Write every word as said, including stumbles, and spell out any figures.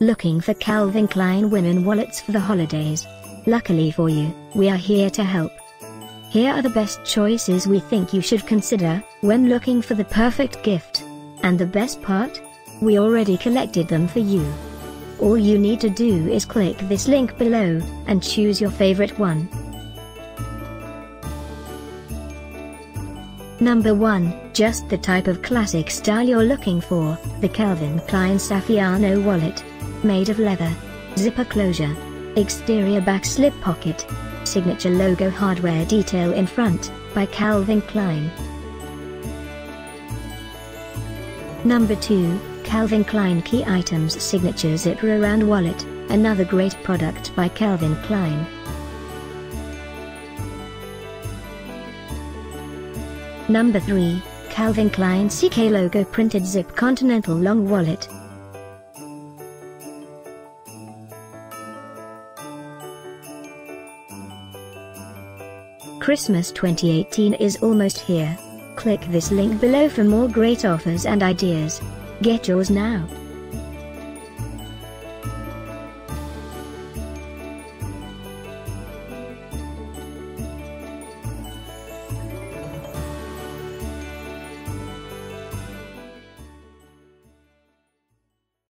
Looking for Calvin Klein women wallets for the holidays? Luckily for you, we are here to help. Here are the best choices we think you should consider when looking for the perfect gift. And the best part? We already collected them for you. All you need to do is click this link below and choose your favorite one. Number one. Just the type of classic style you're looking for, the Calvin Klein Saffiano wallet. Made of leather. Zipper closure. Exterior back slip pocket. Signature logo hardware detail in front, by Calvin Klein. Number two. Calvin Klein Key Items Signature Zip Round Wallet, another great product by Calvin Klein. Number three. Calvin Klein C K Logo Printed Zip Continental Long Wallet. Christmas twenty eighteen is almost here. Click this link below for more great offers and ideas. Get yours now.